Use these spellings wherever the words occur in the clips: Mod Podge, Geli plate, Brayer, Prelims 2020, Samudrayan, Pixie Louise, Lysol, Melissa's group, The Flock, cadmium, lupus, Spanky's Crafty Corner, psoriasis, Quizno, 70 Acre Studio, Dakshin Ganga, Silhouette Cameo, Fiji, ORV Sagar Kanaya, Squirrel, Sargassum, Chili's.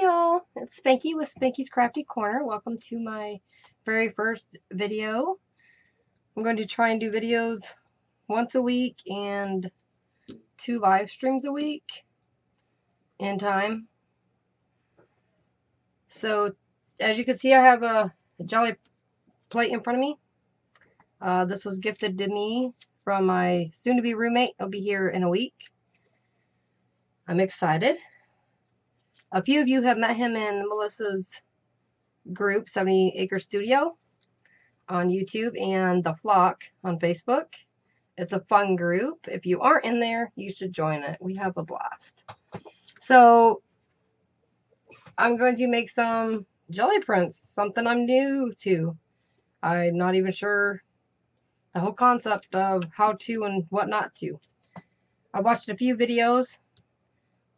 Hi y'all, it's Spanky with Spanky's Crafty Corner. Welcome to my very first video. I'm going to try and do videos once a week and 2 live streams a week in time. So as you can see, I have a Geli plate in front of me. This was gifted to me from my soon-to-be roommate. He'll be here in a week. I'm excited. A few of you have met him in Melissa's group, 70 Acre Studio on YouTube and The Flock on Facebook. It's a fun group. If you aren't in there, you should join it. We have a blast. So I'm going to make some Geli prints, something I'm new to. I'm not even sure the whole concept of how to and what not to. I watched a few videos,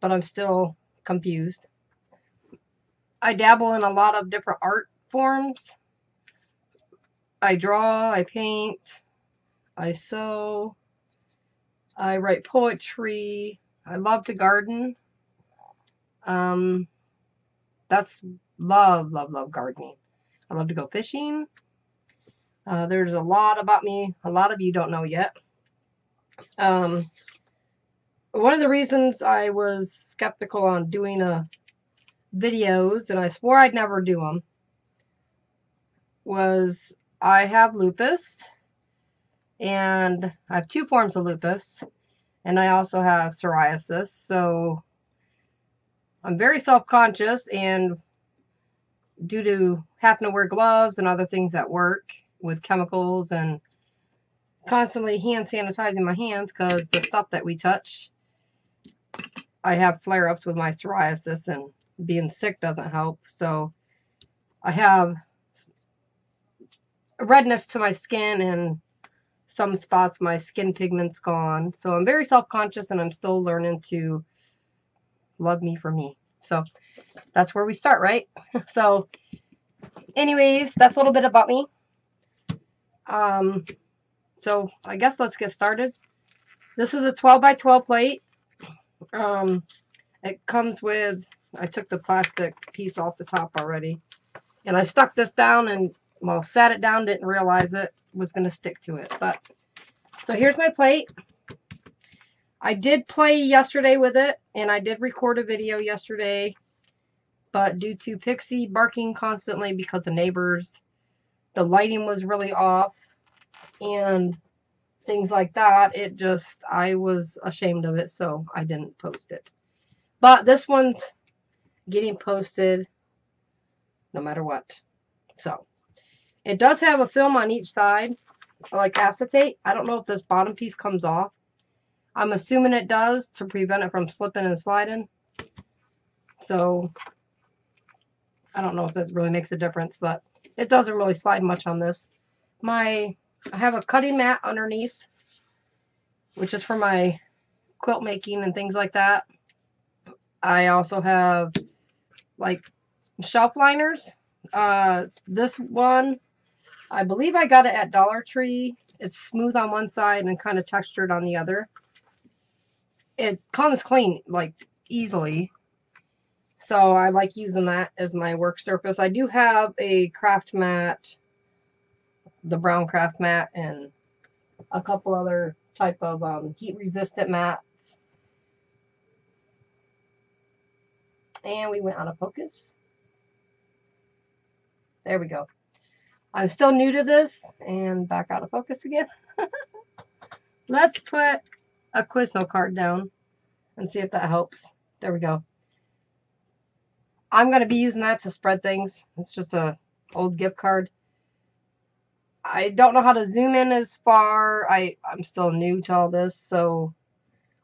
but I'm still confused. I dabble in a lot of different art forms. I draw, I paint, I sew, I write poetry, I love to garden. That's love gardening. I love to go fishing. There's a lot about me a lot of you don't know yet. One of the reasons I was skeptical on doing videos, and I swore I'd never do them, was I have lupus, and I have 2 forms of lupus, and I also have psoriasis, so I'm very self-conscious, and due to having to wear gloves and other things at work with chemicals and constantly hand sanitizing my hands because the stuff that we touch, I have flare-ups with my psoriasis, and being sick doesn't help. So I have redness to my skin, and some spots my skin pigment's gone. So I'm very self-conscious, and I'm still learning to love me for me. So that's where we start, right? So anyways, that's a little bit about me. So I guess let's get started. This is a 12 by 12 plate. It comes with, I took the plastic piece off the top already, and I stuck this down and, well, sat it down, didn't realize it was going to stick to it. But so here's my plate. I did play yesterday with it, and I did record a video yesterday, but due to Pixie barking constantly because of neighbors, the lighting was really off and things like that. It just, I was ashamed of it, so I didn't post it. But this one's getting posted no matter what. So it does have a film on each side, like acetate. I don't know if this bottom piece comes off. I'm assuming it does to prevent it from slipping and sliding. So I don't know if that really makes a difference, but it doesn't really slide much on this. I have a cutting mat underneath, which is for my quilt making and things like that. I also have like shelf liners. This one, I believe I got it at Dollar Tree. It's smooth on one side and kind of textured on the other. It comes clean, like, easily. So I like using that as my work surface. I do have a craft mat, the brown craft mat, and a couple other type of heat resistant mats. And we went out of focus. There we go. I'm still new to this, and back out of focus again. Let's put a Quizno card down and see if that helps. There we go. I'm going to be using that to spread things. It's just an old gift card. I don't know how to zoom in as far. I'm still new to all this, so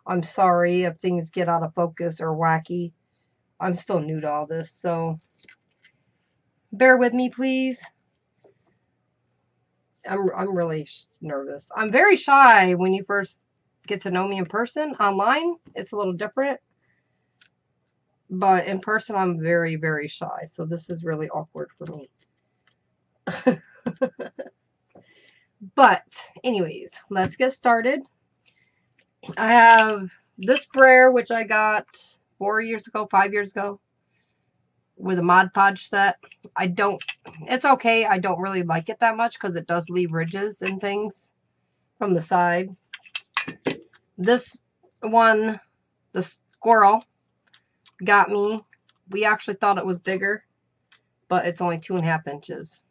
I'm sorry if things get out of focus or wacky. I'm still new to all this, so bear with me, please. I'm really nervous. I'm very shy when you first get to know me in person. Online, it's a little different, but in person, I'm very, very shy, so this is really awkward for me. But anyways, let's get started. I have this Brayer, which I got 5 years ago. with a Mod Podge set. I don't, it's okay. I don't really like it that much because it does leave ridges and things from the side. This one, the Squirrel, got me. We actually thought it was bigger, but it's only 2.5 inches.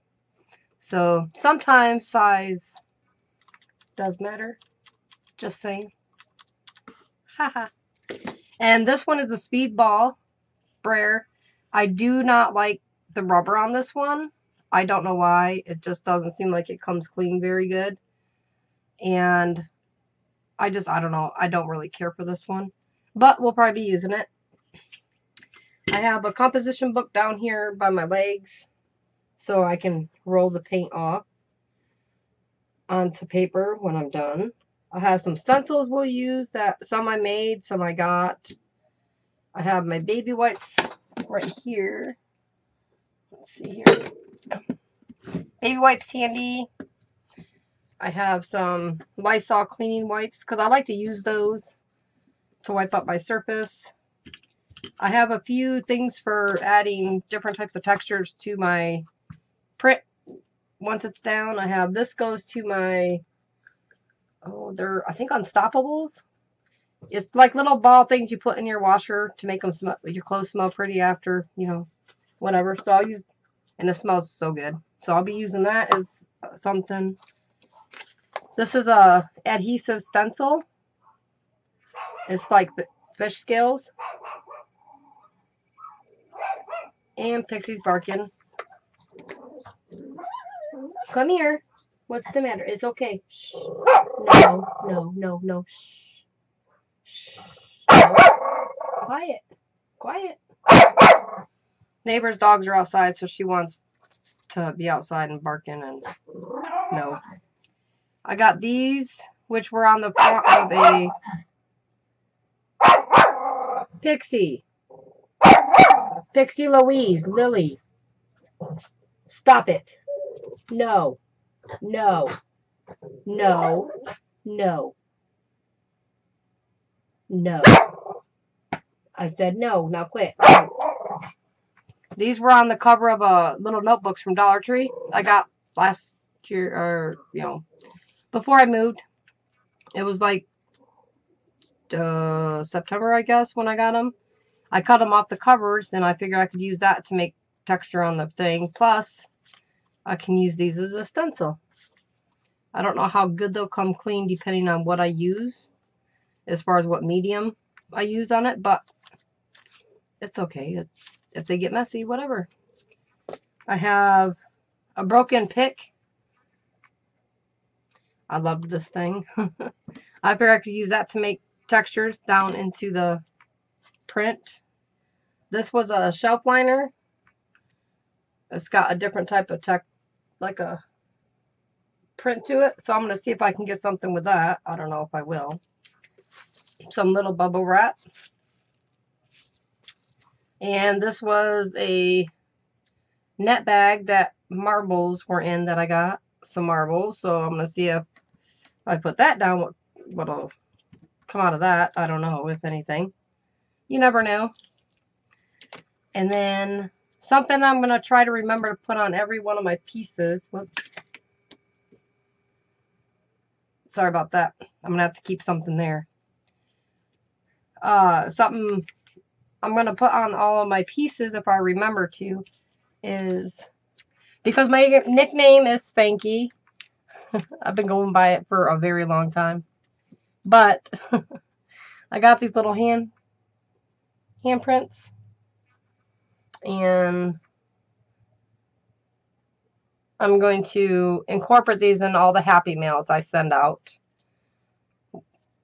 So sometimes size does matter. Just saying. Haha. And this one is a Speedball Brayer. I do not like the rubber on this one. I don't know why. It just doesn't seem like it comes clean very good. And I don't know. I don't really care for this one. But we'll probably be using it. I have a composition book down here by my legs so I can roll the paint off onto paper when I'm done. I have some stencils we'll use, that some I made, some I got. I have my baby wipes right here. Let's see here. Baby wipes handy. I have some Lysol cleaning wipes because I like to use those to wipe up my surface. I have a few things for adding different types of textures to my print once it's down. I have, this goes to my, oh, they're, I think, Unstoppables. It's like little ball things you put in your washer to make them smell, your clothes smell pretty after, you know, whatever. So I'll use, and it smells so good. So I'll be using that as something. This is a adhesive stencil. It's like fish scales. And Pixie's barking. Come here. What's the matter? It's okay. Shh. No, no, no, no. Shh. Shh. No. Quiet. Quiet. Neighbor's dogs are outside, so she wants to be outside and barking, and no. I got these, which were on the front of a Pixie. Pixie Louise, Lily, stop it. No, no, no, no, no. I said no, now quit. These were on the cover of little notebooks from Dollar Tree I got last year, or, you know, before I moved. It was like September, I guess, when I got them. I cut them off the covers, and I figured I could use that to make texture on the thing. Plus, I can use these as a stencil. I don't know how good they'll come clean depending on what I use, as far as what medium I use on it, but it's okay. If they get messy, whatever. I have a broken pick. I love this thing. I figured I could use that to make textures down into the print. This was a shelf liner. It's got a different type of tech, like a print to it. So I'm going to see if I can get something with that. I don't know if I will. Some little bubble wrap. And this was a net bag that marbles were in that I got. Some marbles. So I'm going to see if I put that down, what'll come out of that. I don't know, if anything. You never know. And then something I'm going to try to remember to put on every one of my pieces. Whoops. Sorry about that. I'm going to have to keep something there. Something I'm going to put on all of my pieces, if I remember to, is, because my nickname is Spanky. I've been going by it for a very long time. But I got these little handprints, and I'm going to incorporate these in all the Happy Mails I send out.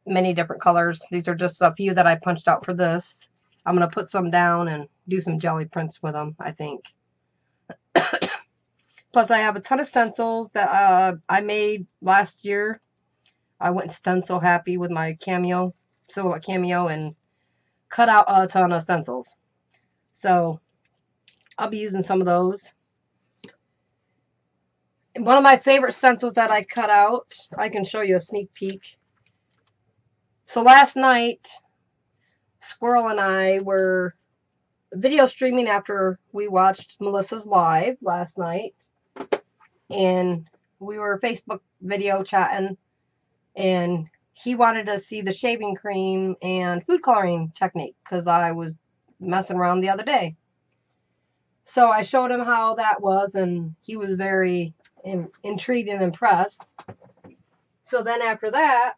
Many different colors. These are just a few that I punched out for this. I'm going to put some down and do some jelly prints with them, I think. Plus, I have a ton of stencils that I made last year. I went stencil happy with my Cameo, Silhouette Cameo, and cut out a ton of stencils. So I'll be using some of those. And one of my favorite stencils that I cut out, I can show you a sneak peek. So last night, Squirrel and I were video streaming after we watched Melissa's live last night, and we were Facebook video chatting, and he wanted to see the shaving cream and food coloring technique because I was messing around the other day. So I showed him how that was, and he was very intrigued and impressed. So then after that,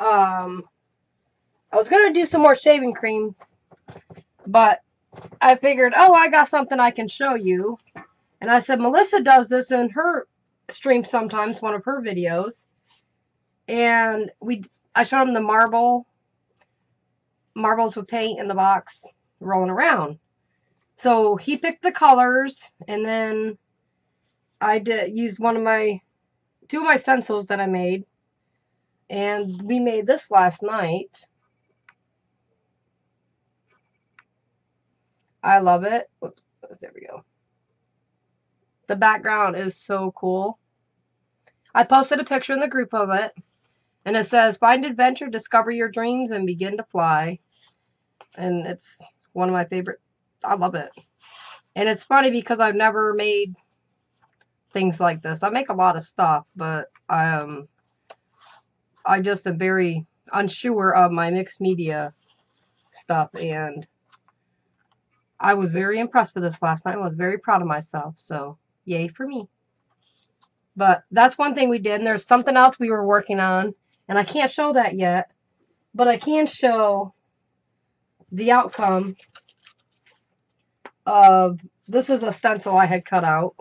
I was going to do some more shaving cream, but I figured, oh, I got something I can show you. And I said, Melissa does this in her stream sometimes, one of her videos. And I showed him the marbles with paint in the box rolling around. So he picked the colors, and then I used two of my stencils that I made. And we made this last night. I love it. Whoops, there we go. The background is so cool. I posted a picture in the group of it, and it says, "Find adventure, discover your dreams, and begin to fly." And it's one of my favorite. I love it. And it's funny because I've never made things like this. I make a lot of stuff, but I just am very unsure of my mixed media stuff, and I was very impressed with this last night. I was very proud of myself, so yay for me. But that's one thing we did, and there's something else we were working on, and I can't show that yet, but I can show the outcome of, this is a stencil I had cut out,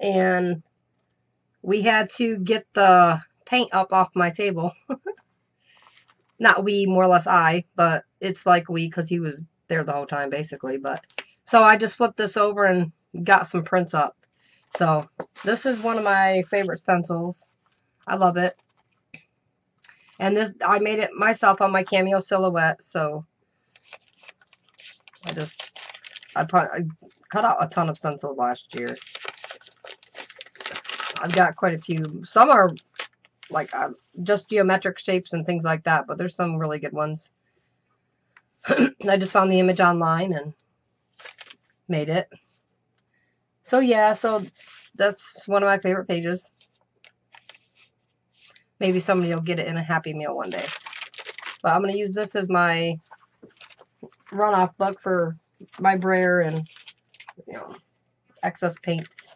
and we had to get the paint up off my table. Not we, more or less I, but it's like we, because he was there the whole time basically. But so I just flipped this over and got some prints up. So this is one of my favorite stencils. I love it. And this, I made it myself on my Cameo Silhouette. So I cut out a ton of stencils last year. I've got quite a few. Some are like just geometric shapes and things like that, but there's some really good ones. I just found the image online and made it. So yeah, so that's one of my favorite pages. Maybe somebody will get it in a Happy Meal one day. But I'm going to use this as my runoff book for my Brayer and, you know, excess paints.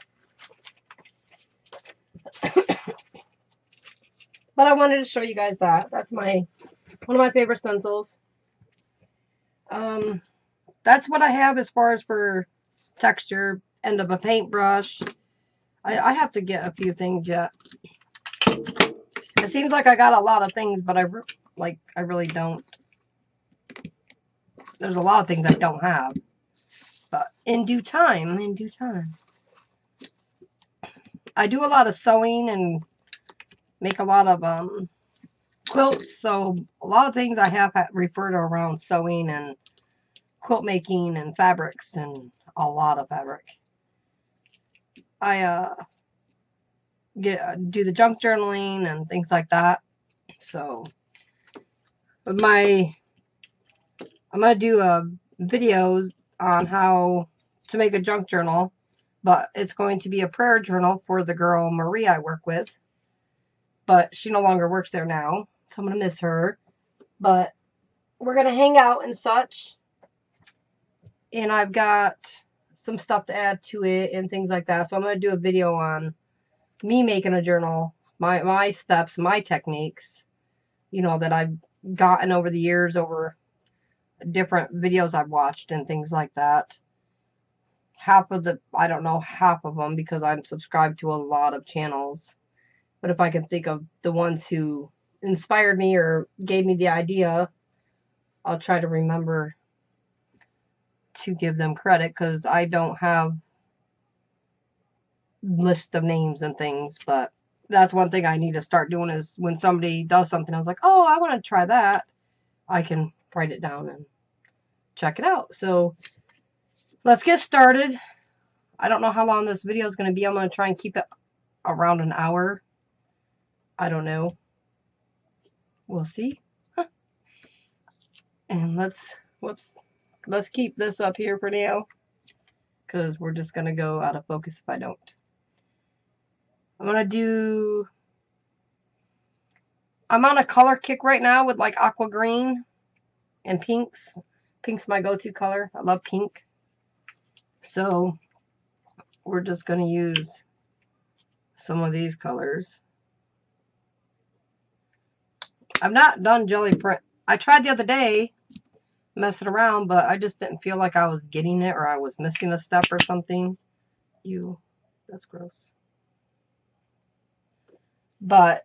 But I wanted to show you guys that. That's one of my favorite stencils. That's what I have as far as for texture, end of a paintbrush. I have to get a few things yet. It seems like I got a lot of things, but I really don't. There's a lot of things I don't have. But in due time. I do a lot of sewing and make a lot of quilts, so a lot of things I have referred to around sewing and quilt making and fabrics, and a lot of fabric. I do the junk journaling and things like that. So, but I'm gonna do videos on how to make a junk journal, but it's going to be a prayer journal for the girl Marie I work with. But she no longer works there now, so I'm going to miss her. But we're going to hang out and such. And I've got some stuff to add to it and things like that. So I'm going to do a video on me making a journal, my steps, my techniques, you know, that I've gotten over the years, over different videos I've watched and things like that. I don't know half of them because I'm subscribed to a lot of channels. But if I can think of the ones who inspired me or gave me the idea, I'll try to remember to give them credit, because I don't have lists of names and things. But that's one thing I need to start doing, is when somebody does something, I was like, oh, I want to try that. I can write it down and check it out. So let's get started. I don't know how long this video is going to be. I'm going to try and keep it around an hour. I don't know. We'll see. Huh. And let's keep this up here for now, because we're just going to go out of focus if I don't. I'm going to do... I'm on a color kick right now with like aqua green and pinks. Pink's my go-to color. I love pink. So we're just going to use some of these colors. I've not done jelly print. I tried the other day messing around, but I just didn't feel like I was getting it, or I was missing a step or something. Ew, that's gross. But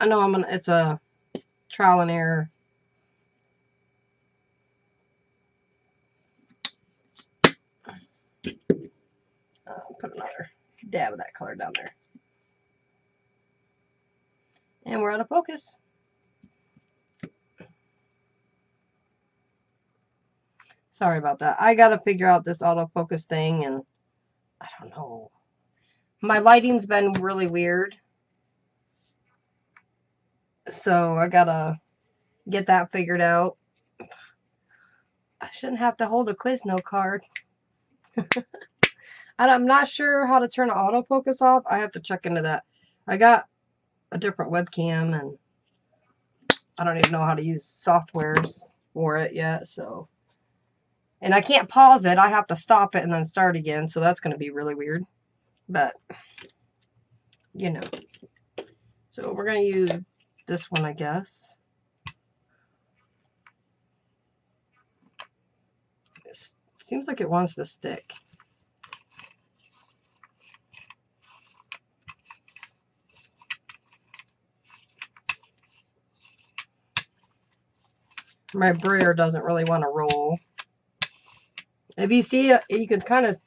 I know it's a trial and error. I'll put another dab of that color down there. And we're out of focus. Sorry about that. I gotta figure out this autofocus thing, and I don't know. My lighting's been really weird. So I gotta get that figured out. I shouldn't have to hold a Quizno card. And I'm not sure how to turn autofocus off. I have to check into that. I got a different webcam, and I don't even know how to use softwares for it yet. So, and I can't pause it. I have to stop it and then start again. So that's going to be really weird. But, you know. So we're going to use this one, I guess. It seems like it wants to stick. My Brayer doesn't really want to roll. If you see, you can kind of,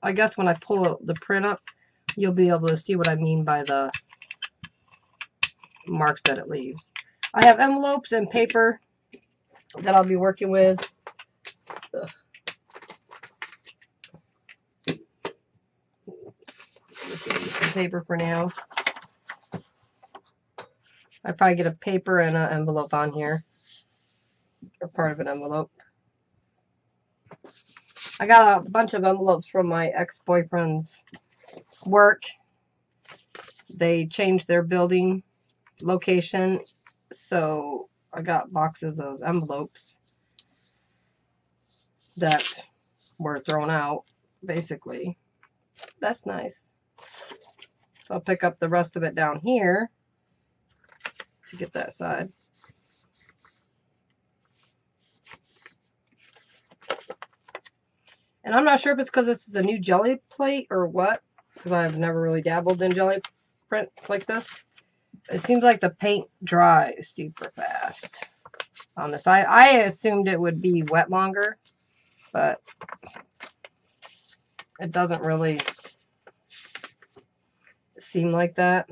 I guess when I pull the print up, you'll be able to see what I mean by the marks that it leaves. I have envelopes and paper that I'll be working with. Ugh. Just gonna use some paper for now. I'd probably get a paper and an envelope on here. Or part of an envelope. I got a bunch of envelopes from my ex-boyfriend's work. They changed their building location, so I got boxes of envelopes that were thrown out, basically. That's nice. So I'll pick up the rest of it down here to get that side. And I'm not sure if it's because this is a new Geli plate or what, because I've never really dabbled in Geli print like this. It seems like the paint dries super fast on this. I assumed it would be wet longer, but it doesn't really seem like that.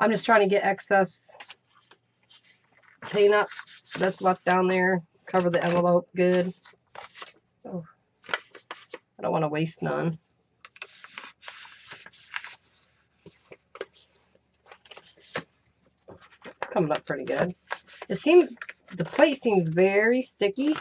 I'm just trying to get excess paint up that's left down there. Cover the envelope good. Oh, I don't want to waste none. It's coming up pretty good. It seems the plate seems very sticky.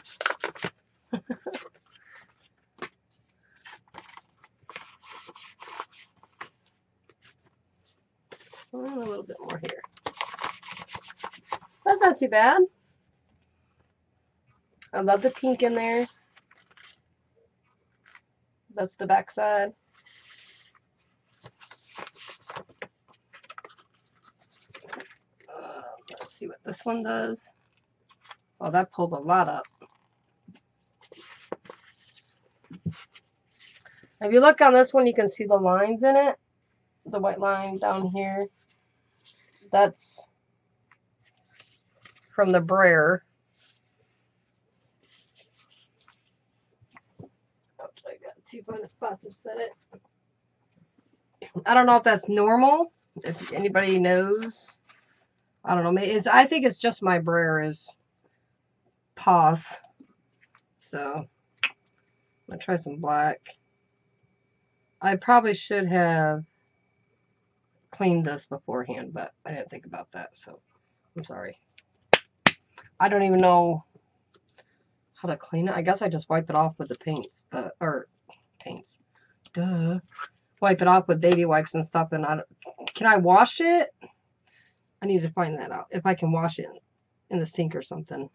A little bit more here. That's not too bad. I love the pink in there. That's the back side. Let's see what this one does. Oh, that pulled a lot up. If you look on this one, you can see the lines in it. The white line down here. That's from the Brayer. Too fun a spot to set it. I don't know if that's normal. If anybody knows, I don't know. Maybe it's, I think it's just my Brayer's paws. So I'm gonna try some black. I probably should have cleaned this beforehand, but I didn't think about that, so I'm sorry. I don't even know how to clean it. I guess I just wipe it off with the paints, but, or paints. Duh. Wipe it off with baby wipes and stuff, and can I wash it? I need to find that out. If I can wash it in the sink or something.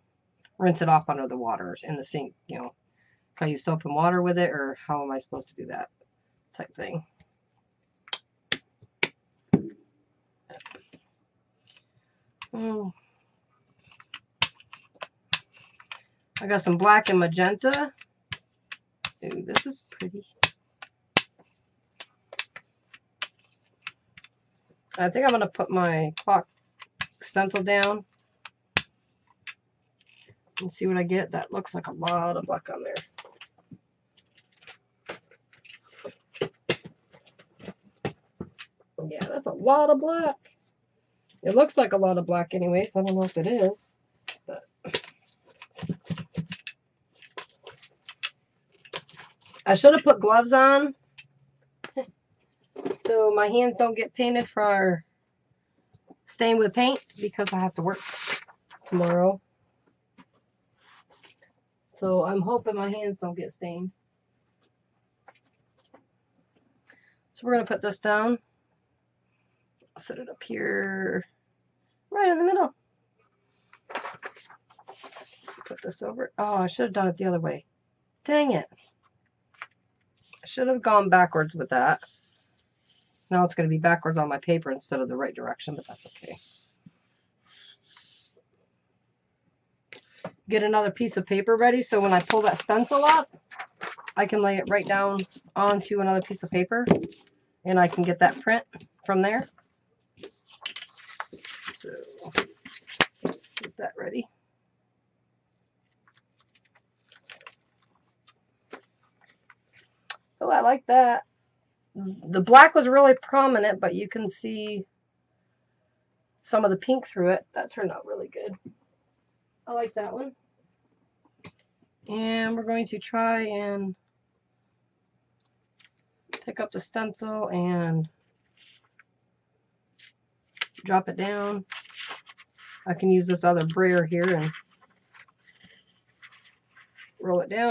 Rinse it off under the water in the sink, you know. Can I use soap and water with it, or how am I supposed to do that type thing? Oh. I got some black and magenta. Ooh, this is pretty. I think I'm going to put my clock stencil down and see what I get. That looks like a lot of black on there. Yeah, that's a lot of black. It looks like a lot of black anyways. I don't know if it is. But I should have put gloves on so my hands don't get painted for staying with paint, because I have to work tomorrow. So I'm hoping my hands don't get stained. So we're going to put this down. I'll set it up here right in the middle. Put this over. Oh, I should have done it the other way. Dang it. I should have gone backwards with that. Now it's going to be backwards on my paper instead of the right direction, but that's okay. Get another piece of paper ready so when I pull that stencil up, I can lay it right down onto another piece of paper and I can get that print from there. So get that ready. Oh, I like that. The black was really prominent, but you can see some of the pink through it. That turned out really good. I like that one. And we're going to try and pick up the stencil and drop it down. I can use this other brayer here and roll it down.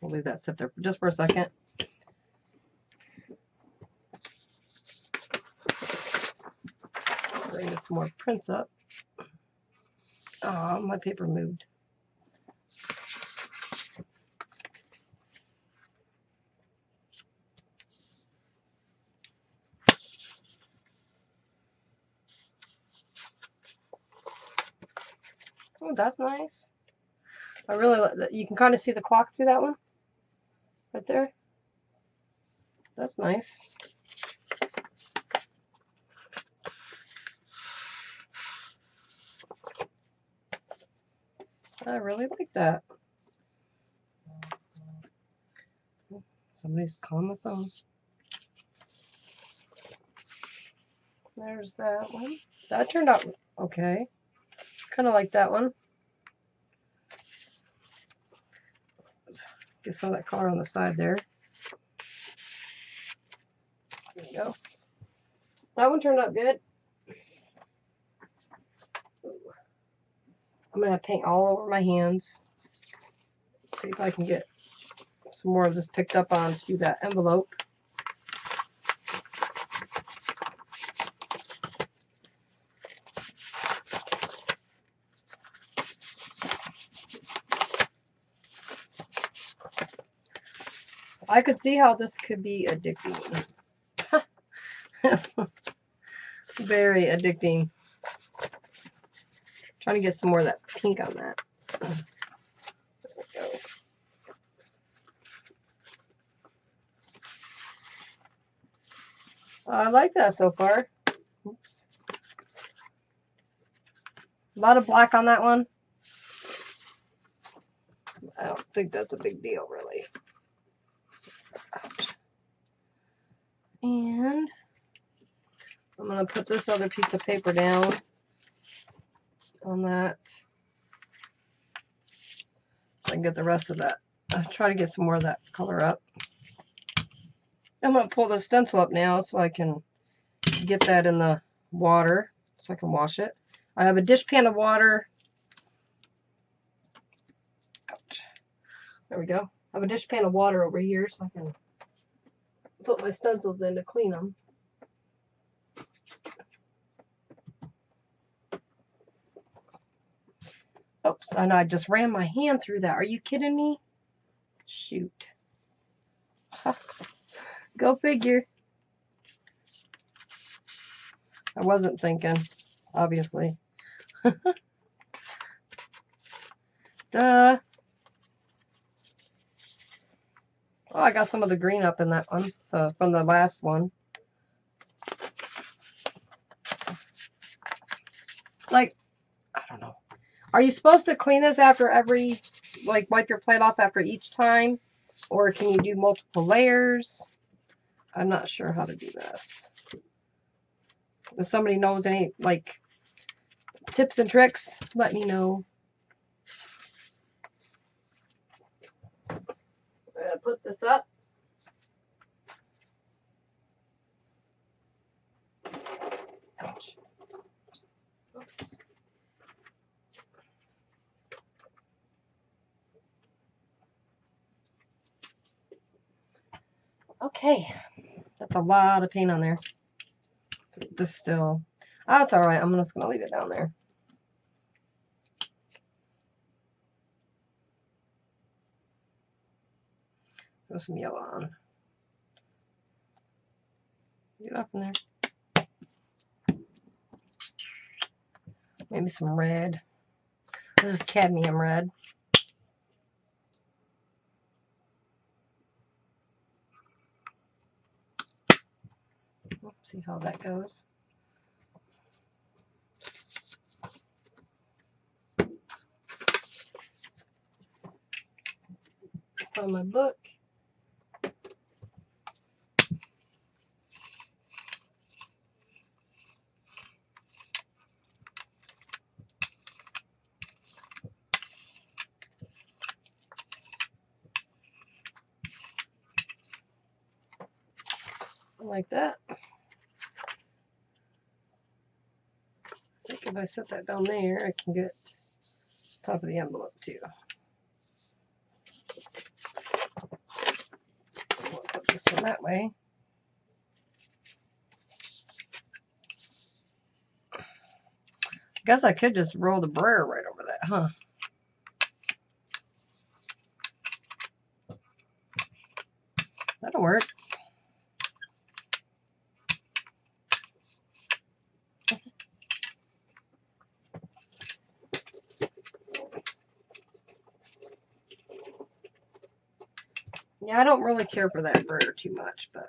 We'll leave that sit there just for a second. Bring some more prints up. Oh, my paper moved. Oh, that's nice. I really like that. You can kind of see the clock through that one. Right there. That's nice. I really like that. Somebody's calling my phone. There's that one. That turned out okay. Kind of like that one. Get some of that color on the side there. There you go. That one turned out good. I'm going to paint all over my hands. Let's see if I can get some more of this picked up onto that envelope. I could see how this could be addicting. Very addicting. Trying to get some more of that pink on that. There we go. I like that so far. Oops. A lot of black on that one. I don't think that's a big deal, really. And I'm going to put this other piece of paper down on that so I can get the rest of that. I'll try to get some more of that color up. I'm going to pull the stencil up now so I can get that in the water so I can wash it. I have a dishpan of water. There we go. I have a dishpan of water over here so I can put my stencils in to clean them. Oops, and I just ran my hand through that. Are you kidding me? Shoot. Go figure. I wasn't thinking, obviously. Duh. Oh, I got some of the green up in that one from the last one. Like, I don't know. Are you supposed to clean this after every, like, wipe your plate off after each time? Or can you do multiple layers? I'm not sure how to do this. If somebody knows any, like, tips and tricks, let me know. Put this up. Ouch. Oops. Okay, that's a lot of paint on there. Put this still. Oh, that's all right. I'm just gonna leave it down there. Throw some yellow on. Get up in there. Maybe some red. This is cadmium red. Let's see how that goes. Found my book. Like that. I think if I set that down there, I can get the top of the envelope too. I'll put this one that way. I guess I could just roll the Brayer right over that, huh? That'll work. Yeah, I don't really care for that Brayer too much, but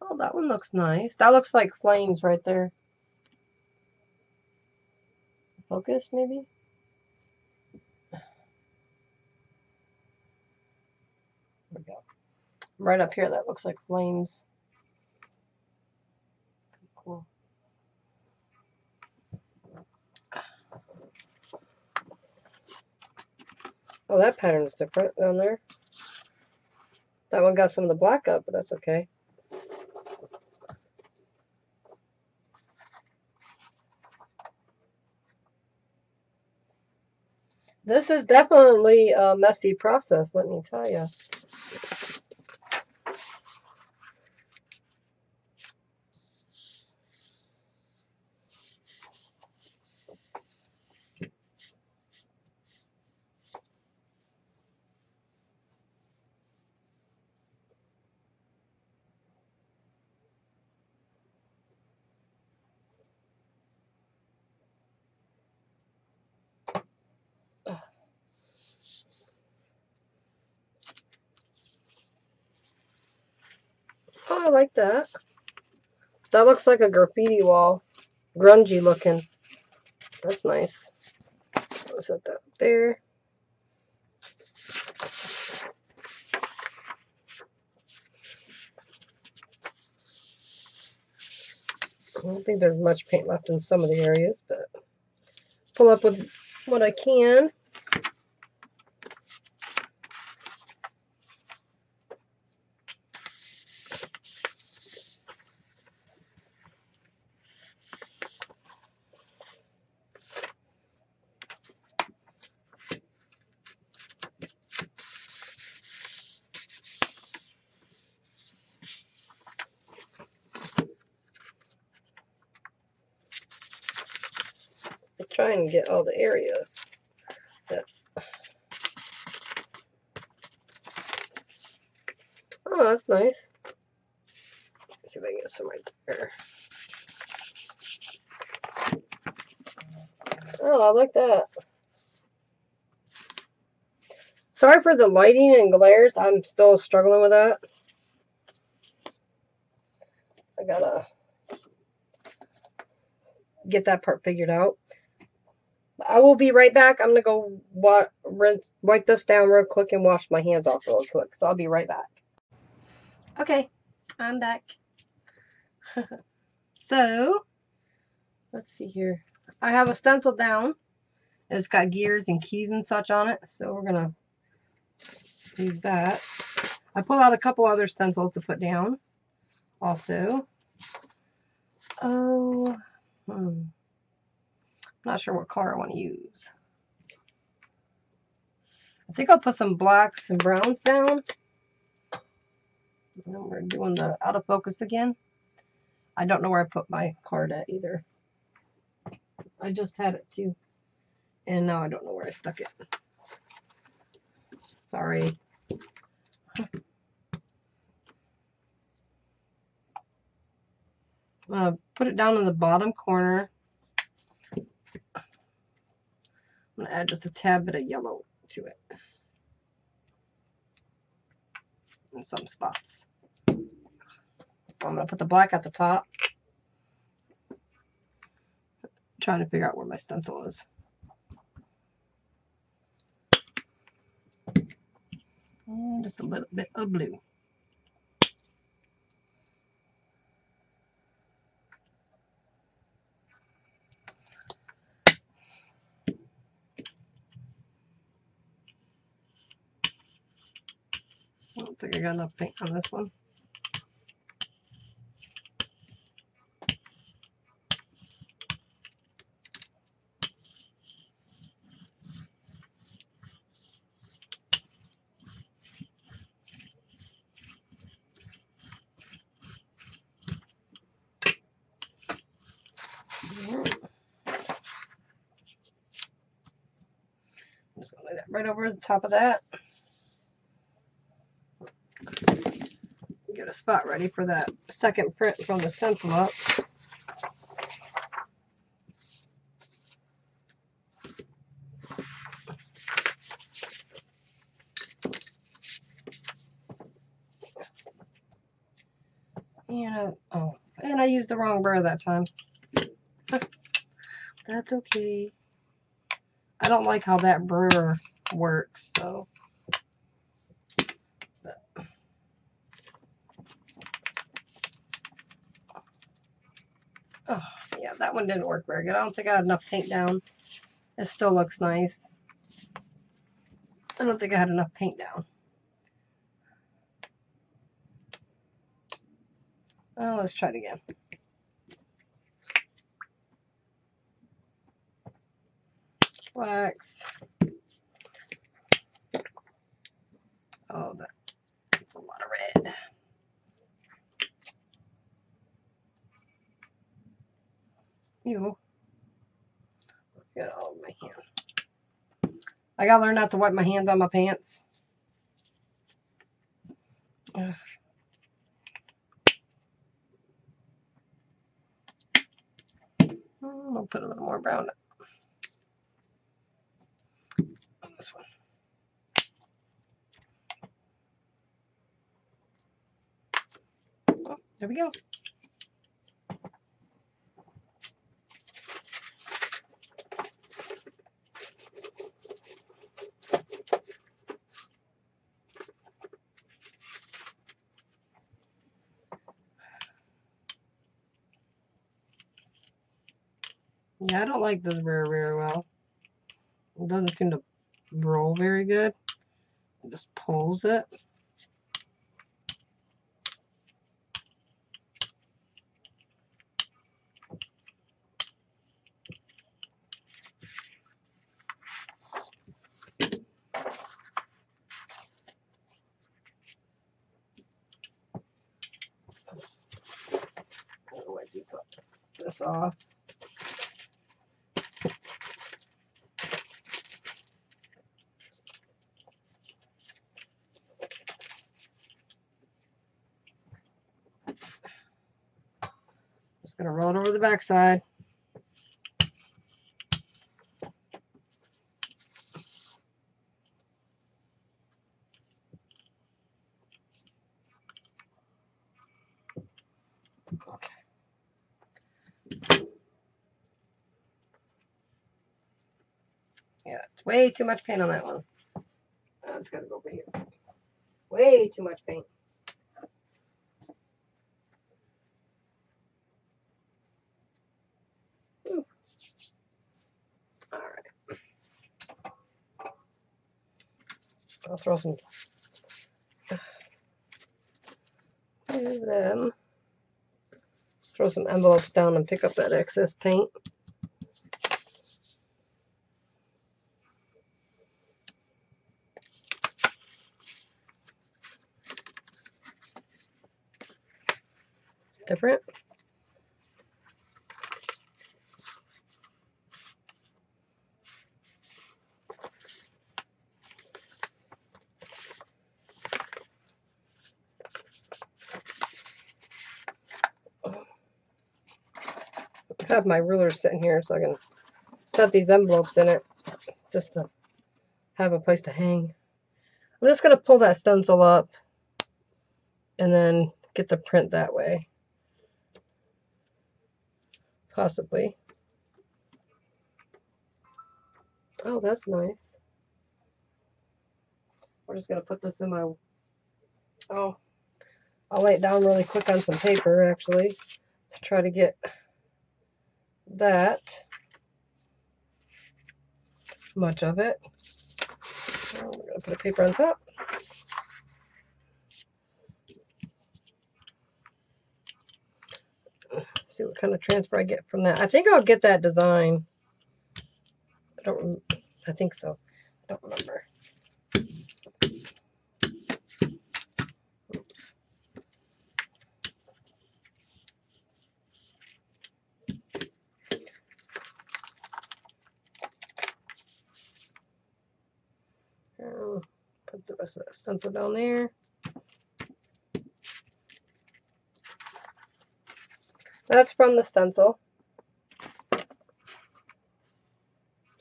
oh, that one looks nice. That looks like flames right there. Focus, maybe? There we go. Right up here, that looks like flames. Cool. Oh, that pattern's different down there. That one got some of the black up, but that's okay. This is definitely a messy process, let me tell you. I like that. That looks like a graffiti wall. Grungy looking. That's nice. I'll set that there. I don't think there's much paint left in some of the areas, but pull up with what I can. trying to get all the areas that oh, that's nice. Let's see if I can get some right there. Oh, I like that. Sorry for the lighting and glares. I'm still struggling with that. I gotta get that part figured out. I will be right back. I'm gonna go rinse, wipe this down real quick and wash my hands off real quick. So I'll be right back. Okay, I'm back. So, let's see here. I have a stencil down. It's got gears and keys and such on it, so we're gonna use that. I pulled out a couple other stencils to put down also. Oh, I'm not sure what color I want to use. I think I'll put some blacks and browns down. And we're doing the out of focus again. I don't know where I put my card at either. I just had it too. And now I don't know where I stuck it. Sorry. Put it down in the bottom corner. I'm going to add just a tad bit of yellow to it. In some spots. I'm going to put the black at the top. I'm trying to figure out where my stencil is. And just a little bit of blue. I don't think I got enough paint on this one. Right over the top of that. Get a spot ready for that second print from the stencil up. And oh, and I used the wrong burr that time. That's okay. I don't like how that burr works, so but oh yeah, that one didn't work very good. I don't think I had enough paint down. It still looks nice. I don't think I had enough paint down. Oh, let's try it again. Wax. Oh, that's a lot of red. Ew. Get all over my hand. I gotta learn not to wipe my hands on my pants. Ugh. I'll put a little more brown on this one. There we go. Yeah, I don't like this very well. It doesn't seem to roll very good. It just pulls it. Off. Just gonna roll it over the backside. Yeah, it's way too much paint on that one. That's gotta go over here. Way too much paint. Ooh. All right. I'll throw some and then throw some envelopes down and pick up that excess paint. Different. I have my ruler sitting here so I can set these envelopes in it just to have a place to hang. I'm just going to pull that stencil up and then get the print that way. Possibly. Oh, that's nice. We're just going to put this in my... Oh, I'll lay it down really quick on some paper, actually, to try to get that much of it. So we're going to put a paper on top. See what kind of transfer I get from that. I think I'll get that design. I think so. I don't remember. Oops. Put the rest of that stencil down there. That's from the stencil. I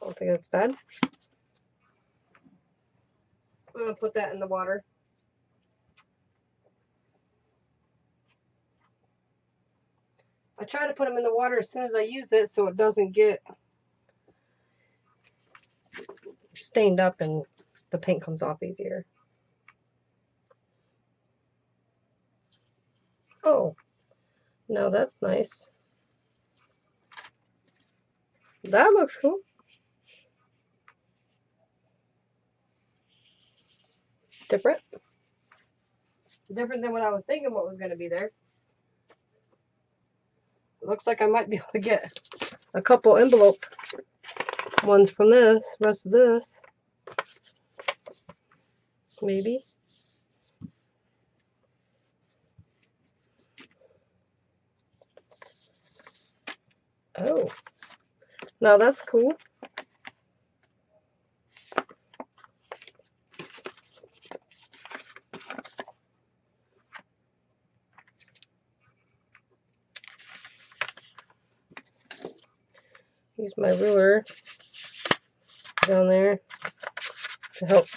don't think that's bad. I'm going to put that in the water. I try to put them in the water as soon as I use it so it doesn't get stained up and the paint comes off easier. Oh. No, that's nice. That looks cool. Different. Different than what I was thinking what was going to be there. Looks like I might be able to get a couple envelope ones from this, rest of this. Maybe. Oh, now that's cool. Use my ruler down there to help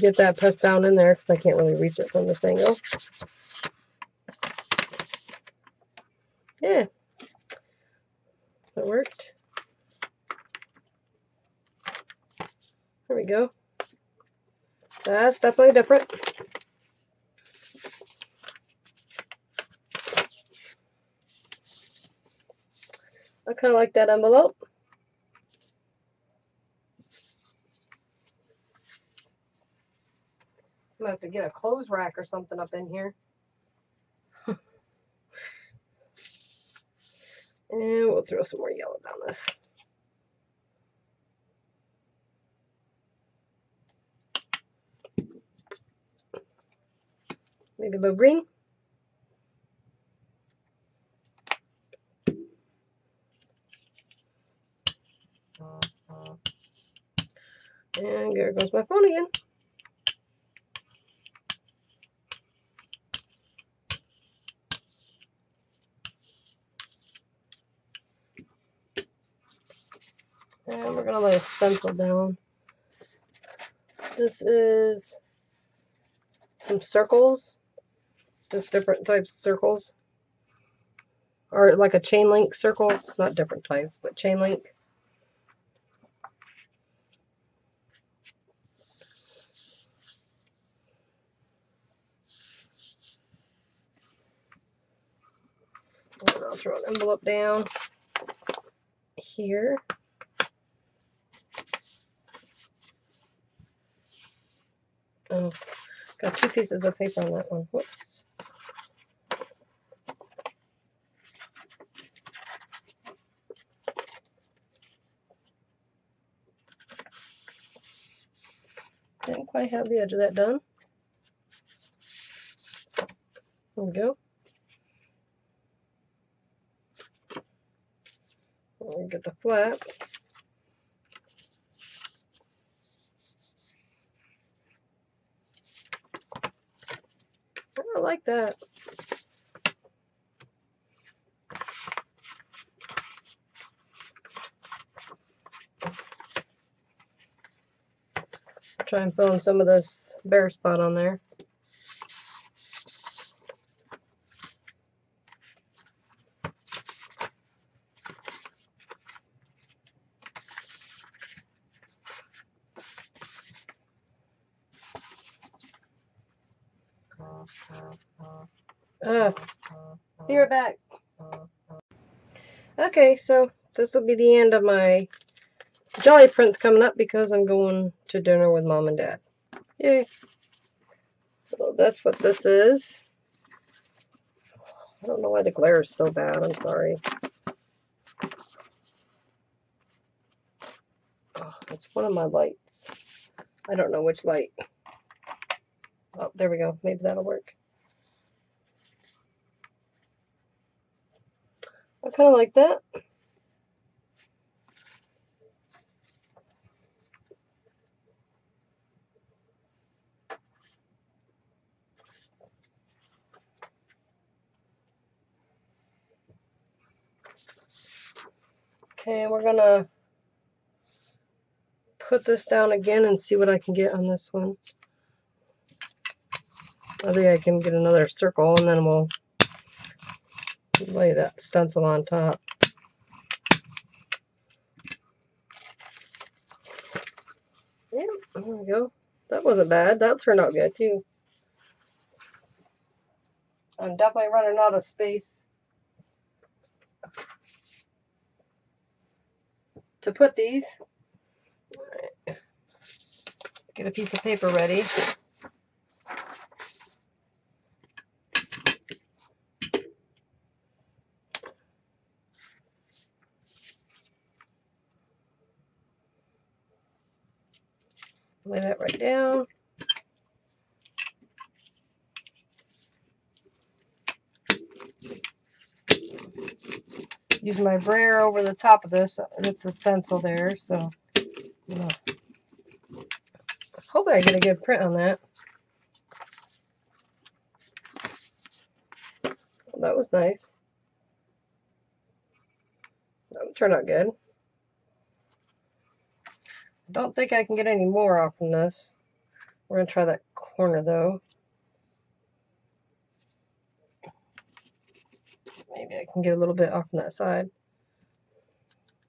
get that pressed down in there because I can't really reach it from this angle. Yeah, that worked. There we go. That's definitely different. I kind of like that envelope. I'm gonna have to get a clothes rack or something up in here. And we'll throw some more yellow down this. Maybe a little green. And there goes my phone again. probably a stencil down. This is some circles, just different types of circles, or like a chain link circle, not different types, but chain link. And I'll throw an envelope down here. Oh, got two pieces of paper on that one. Whoops. Didn't quite have the edge of that done. There we go. We'll get the flap. I like that. Try and fill in some of this bare spot on there. Be right back. Okay, so this will be the end of my jelly prints coming up because I'm going to dinner with Mom and Dad. Yay. So that's what this is. I don't know why the glare is so bad. I'm sorry. Oh, it's one of my lights. I don't know which light. Oh, there we go. Maybe that'll work. I kind of like that. Okay, we're gonna put this down again and see what I can get on this one. I think I can get another circle and then we'll lay that stencil on top. Yep, there we go. That wasn't bad. That turned out good too. I'm definitely running out of space to put these. All right. Get a piece of paper ready. Lay that right down. Use my Brayer over the top of this. It's a stencil there, so hopefully I get a good print on that. Well, that was nice. That turned out good. I don't think I can get any more off from this. We're going to try that corner though. Maybe I can get a little bit off from that side.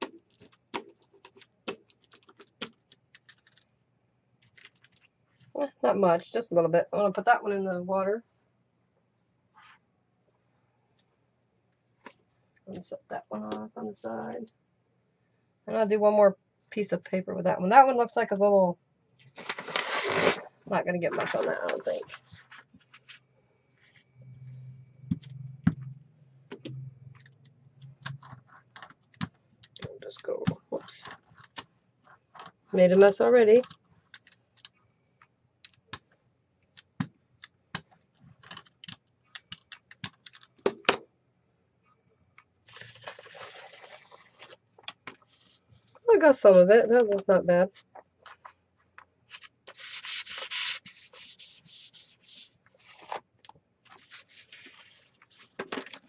Eh, not much, just a little bit. I'm going to put that one in the water. I'm going to set that one off on the side. And I'll do one more piece of paper with that one. That one looks like a little... I'm not going to get much on that, I don't think. I'll just go... Whoops. Made a mess already. I got some of it. That was not bad.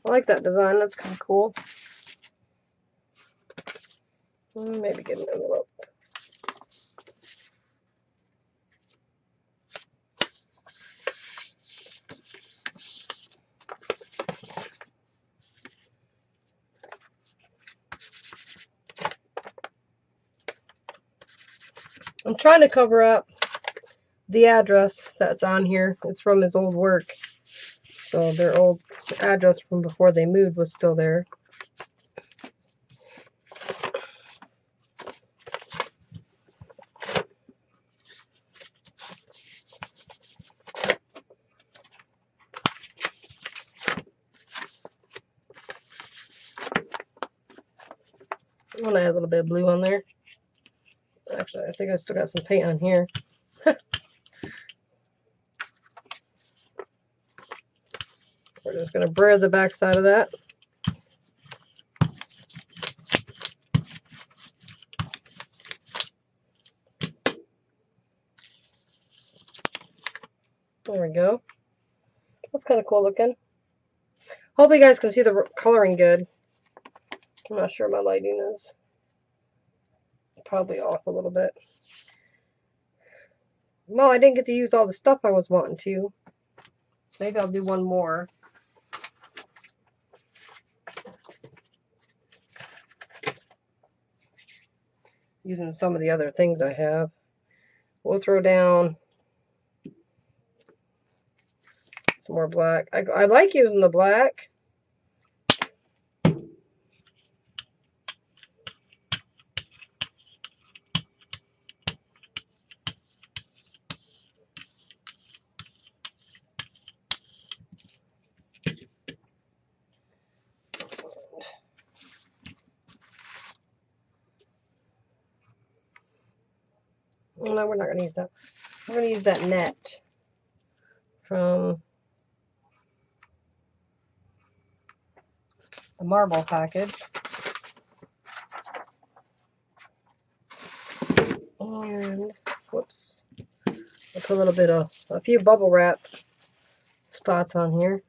I like that design. That's kind of cool. Maybe get an envelope. I'm trying to cover up the address that's on here. It's from his old work. So their old address from before they moved was still there. I'm going to add a little bit of blue on there. Actually, I think I still got some paint on here. We're just going to brayer the back side of that. There we go. That's kind of cool looking. Hope you guys can see the coloring good. I'm not sure my lighting is probably off a little bit. Well, I didn't get to use all the stuff I was wanting to. Maybe I'll do one more. Using some of the other things I have. We'll throw down some more black. I like using the black. No, we're not going to use that. We're going to use that net from the marble package. And, whoops, I put a little bit of, a few bubble wrap spots on here.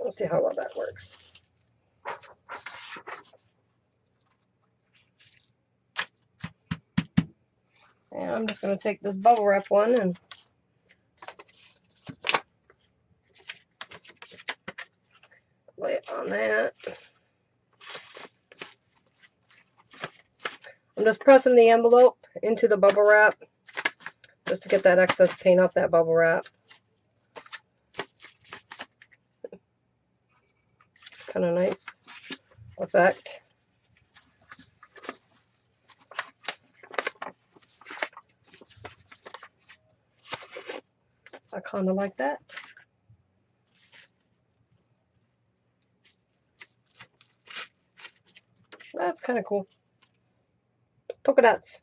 Let's see how well that works. And I'm just going to take this bubble wrap one and lay it on that. I'm just pressing the envelope into the bubble wrap just to get that excess paint off that bubble wrap. Kind of nice effect. I kind of like that. That's kind of cool. Polka dots.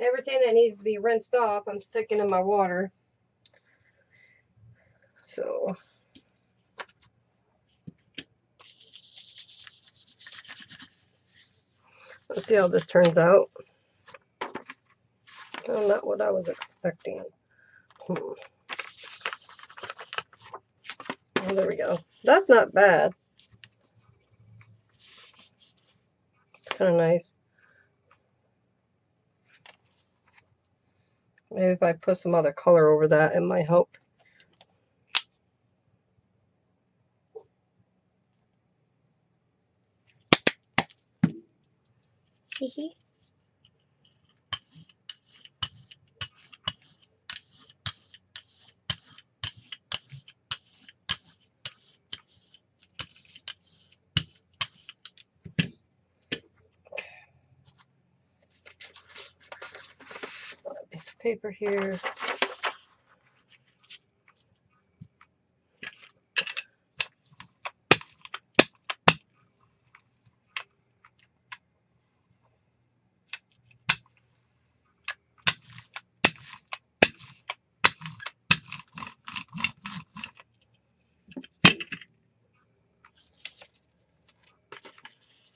Everything that needs to be rinsed off, I'm sticking in my water. So let's see how this turns out. Oh, not what I was expecting. Oh, there we go. That's not bad. It's kind of nice. Maybe if I put some other color over that, it might help. Okay. A piece of paper here.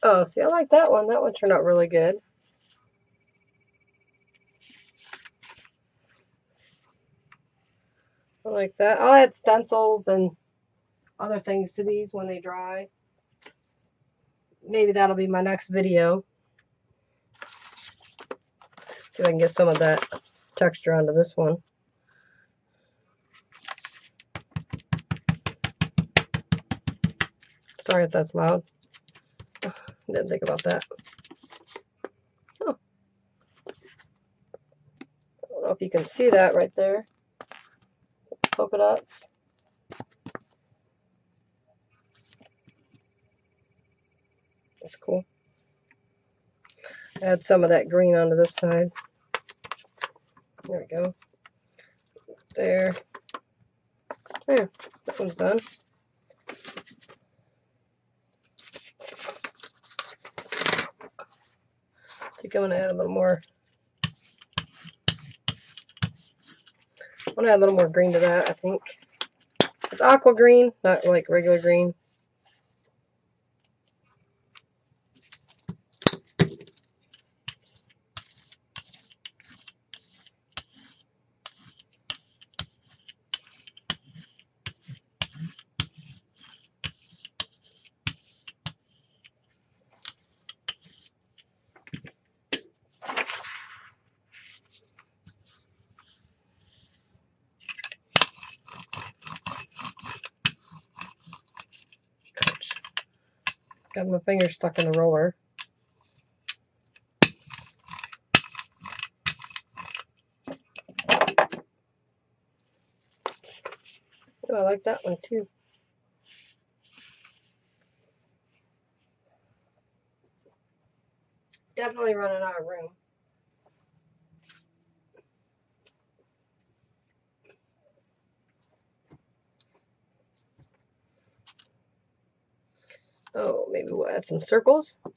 Oh, see, I like that one. That one turned out really good. I like that. I'll add stencils and other things to these when they dry. Maybe that'll be my next video. see if I can get some of that texture onto this one. Sorry if that's loud. Oh, didn't think about that. Oh. I don't know if you can see that right there. Polka dots. That's cool. Add some of that green onto this side. There we go. There. There. That one's done. I think I'm going to add a little more. I'm going to add a little more green to that, I think. It's aqua green, not like regular green. Got my finger stuck in the roller. Oh, I like that one too. Definitely running out of room. Oh, maybe we'll add some circles. I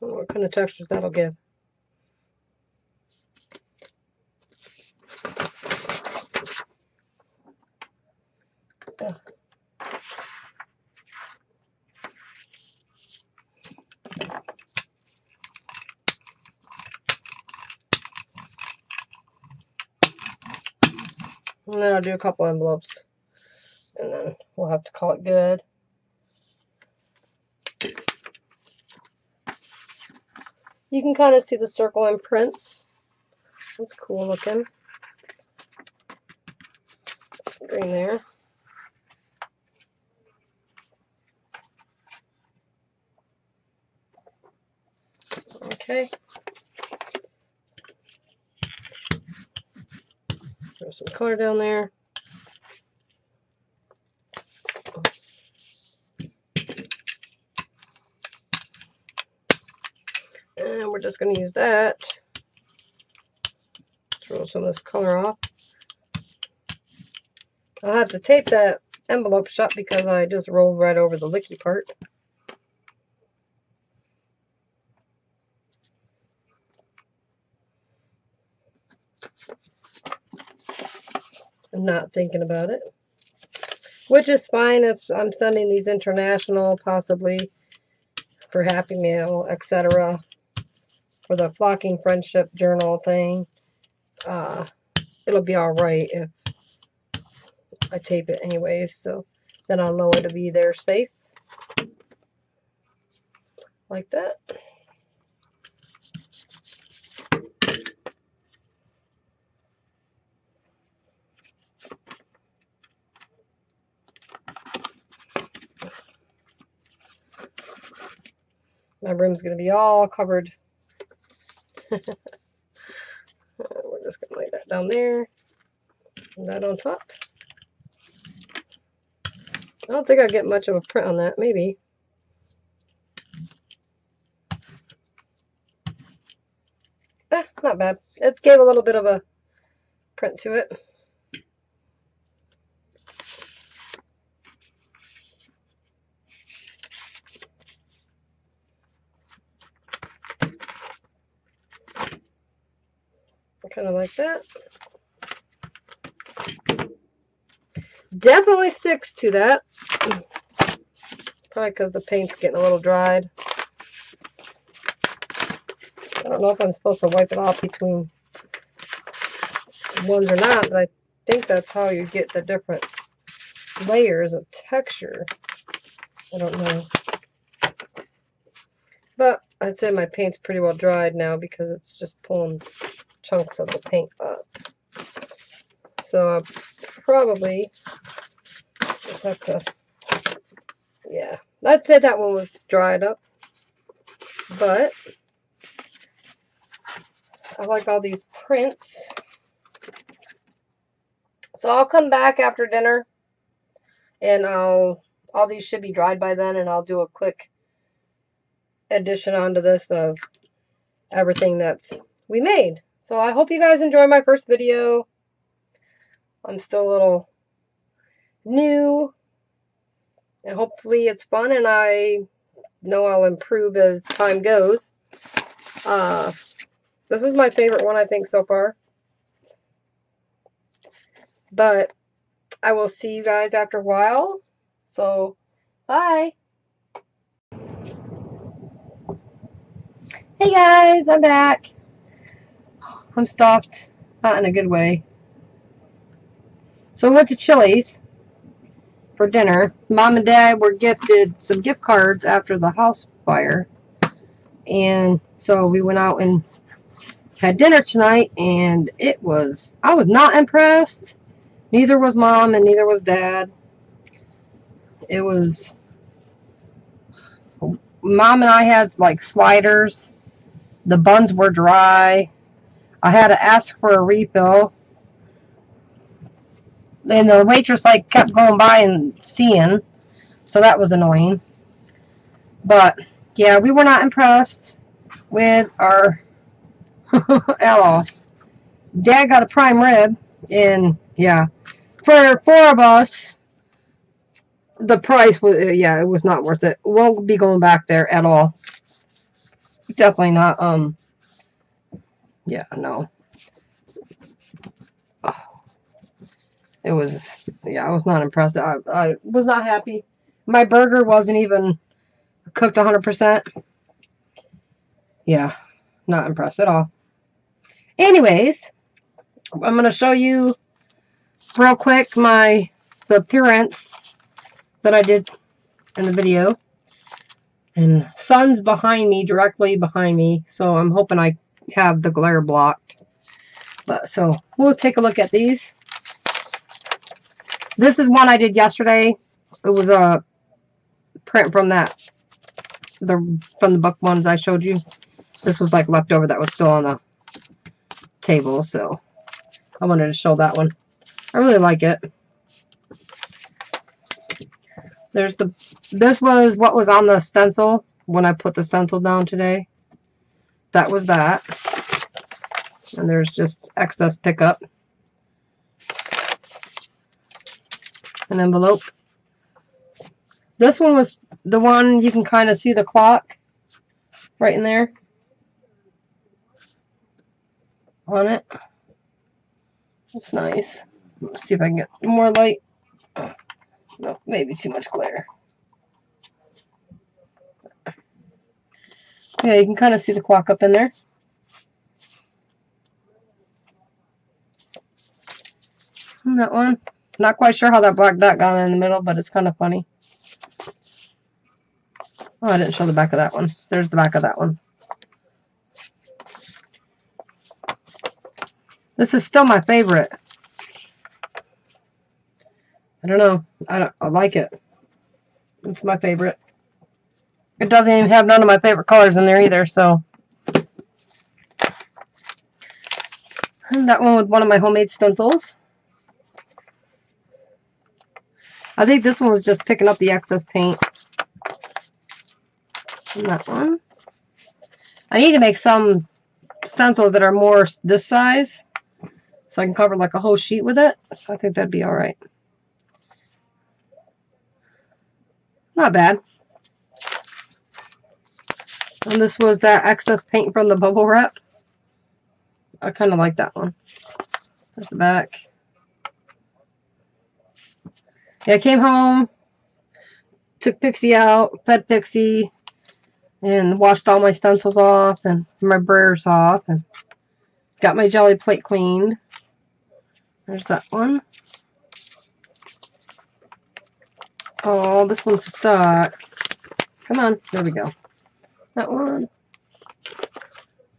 don't know what kind of textures that'll give. And then I'll do a couple envelopes, and then we'll have to call it good. You can kind of see the circle imprints. That's cool looking. Green there. Okay. Throw some color down there. And we're just going to use that. Throw some of this color off. I'll have to tape that envelope shut because I just rolled right over the licky part. Not thinking about it, which is fine if I'm sending these international, possibly for Happy Meal, etc., for the flocking friendship journal thing. It'll be all right if I tape it anyways, so then I'll know it'll be there safe like that. My room's going to be all covered. We're just going to lay that down there. And that on top. I don't think I get much of a print on that. Maybe. Eh, not bad. It gave a little bit of a print to it. Kind of like that. Definitely sticks to that. Probably because the paint's getting a little dried. I don't know if I'm supposed to wipe it off between ones or not, but I think that's how you get the different layers of texture. I don't know. But I'd say my paint's pretty well dried now because it's just pulling chunks of the paint up. So I'll probably just have to, yeah. That's it, that one was dried up. But I like all these prints. So I'll come back after dinner and I'll, all these should be dried by then, and I'll do a quick addition onto this of everything that's we made. So I hope you guys enjoy my first video. I'm still a little new and hopefully it's fun, and I know I'll improve as time goes. This is my favorite one I think so far, but I will see you guys after a while, so bye. Hey guys, I'm back. I'm stuffed, not in a good way. So we went to Chili's for dinner. Mom and Dad were gifted some gift cards after the house fire, and so we went out and had dinner tonight, and it was, I was not impressed. Neither was Mom and neither was Dad. It was, Mom and I had like sliders. The buns were dry. I had to ask for a refill. And the waitress like kept going by and seeing. So that was annoying. But yeah, we were not impressed with our at all. Dad got a prime rib, and yeah, for four of us, the price was, yeah, it was not worth it. Won't be going back there at all. Definitely not. Yeah, no. Oh, it was, yeah, I was not impressed. I was not happy. My burger wasn't even cooked 100%. Yeah, not impressed at all. Anyways, I'm gonna show you real quick the appearance that I did in the video. And sun's behind me, directly behind me, so I'm hoping I have the glare blocked. But so we'll take a look at these. This is one I did yesterday. It was a print from that, from the book ones I showed you. This was like leftover that was still on the table, so I wanted to show that one. I really like it. There's the, this was what was on the stencil when I put the stencil down today. That was that. And there's just excess pickup. An envelope. This one was the one you can kind of see the clock right in there on it. It's nice. Let's see if I can get more light. No, maybe too much glare. Yeah, you can kind of see the clock up in there. And that one. Not quite sure how that black dot got in the middle, but it's kind of funny. Oh, I didn't show the back of that one. There's the back of that one. This is still my favorite. I don't know. I like it. It's my favorite. It doesn't even have none of my favorite colors in there either, so. And that one with one of my homemade stencils. I think this one was just picking up the excess paint. And that one. I need to make some stencils that are more this size, so I can cover like a whole sheet with it. So I think that'd be all right. Not bad. And this was that excess paint from the bubble wrap. I kind of like that one. There's the back. Yeah, I came home, took Pixie out, fed Pixie, and washed all my stencils off and my Brayers off, and got my Geli plate cleaned. There's that one. Oh, this one's stuck. Come on. There we go. That one.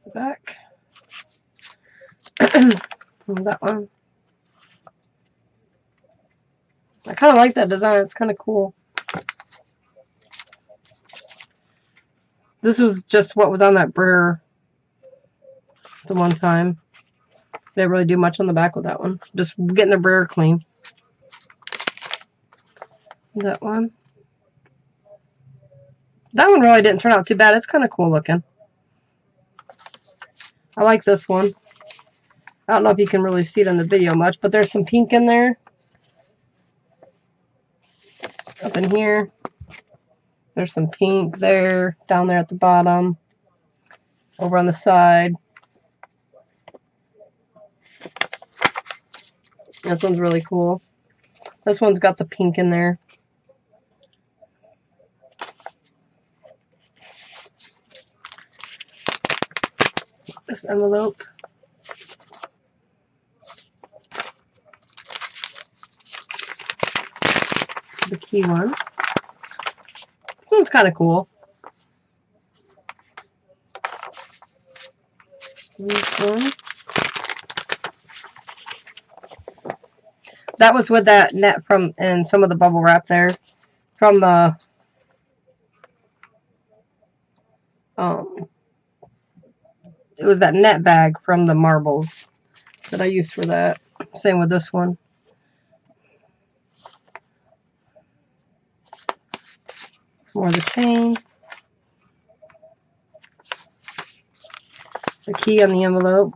The back. That one. I kind of like that design. It's kind of cool. This was just what was on that Brayer the one time. Didn't really do much on the back with that one. Just getting the Brayer clean. That one. That one really didn't turn out too bad. It's kind of cool looking. I like this one. I don't know if you can really see it in the video much, but there's some pink in there. Up in here. There's some pink there, down there at the bottom, over on the side. This one's really cool. This one's got the pink in there. This envelope. The key one. This one's kind of cool. This one. That was with that net from, and some of the bubble wrap there from the it was that net bag from the marbles that I used for that. Same with this one. More of the chain, the key on the envelope,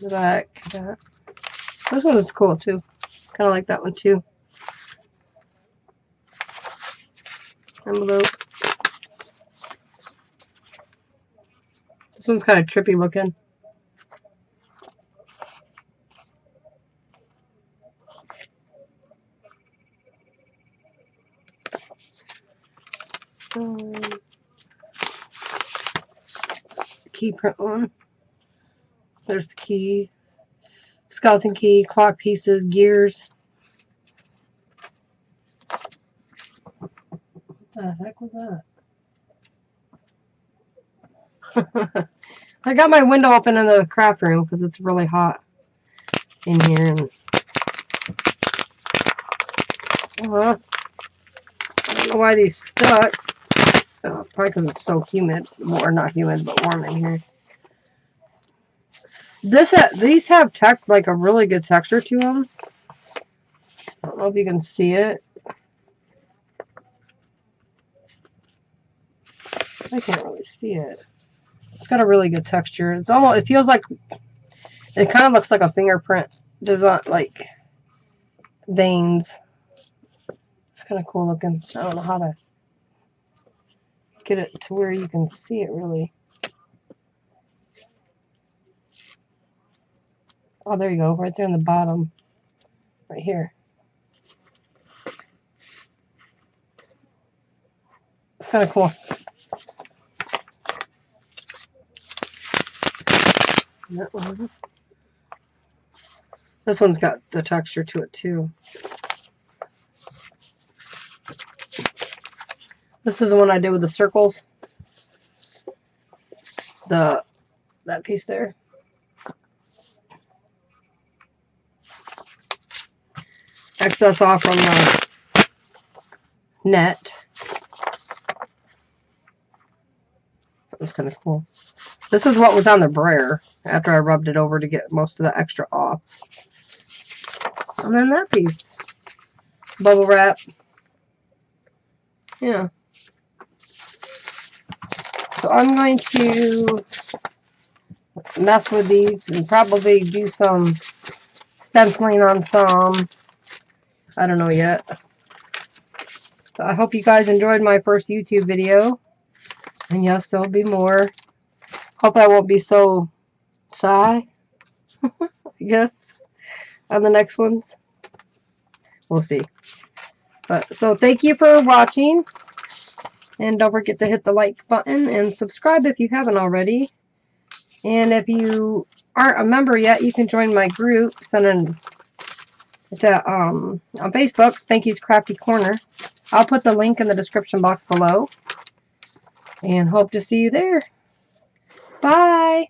the back. That. This one is cool too. Kind of like that one too. Envelope. This one's kind of trippy looking. Key print one. There's the key, skeleton key, clock pieces, gears. What the heck was that? I got my window open in the craft room because it's really hot in here. And I don't know why these stuck. Oh, probably because it's so humid, or not humid, but warm in here. These have like a really good texture to them. I don't know if you can see it. I can't really see it. It's got a really good texture. It's almost, it feels like, it kind of looks like a fingerprint design, like veins. It's kind of cool looking. I don't know how to get it to where you can see it really. Oh, there you go, right there in the bottom, right here. It's kind of cool. That one. This one's got the texture to it too. This is the one I did with the circles. That piece there. Excess off from the net. That was kind of cool. This is what was on the Brayer after I rubbed it over to get most of the extra off. And then that piece. Bubble wrap. Yeah. So I'm going to mess with these and probably do some stenciling on some. I don't know yet. So I hope you guys enjoyed my first YouTube video. And yes, there'll be more. Hope I won't be so shy, I guess, on the next ones. We'll see. But so thank you for watching. And don't forget to hit the like button and subscribe if you haven't already. And if you aren't a member yet, you can join my group. It's on Facebook, Spanky's Crafty Corner. I'll put the link in the description box below. And hope to see you there. Bye!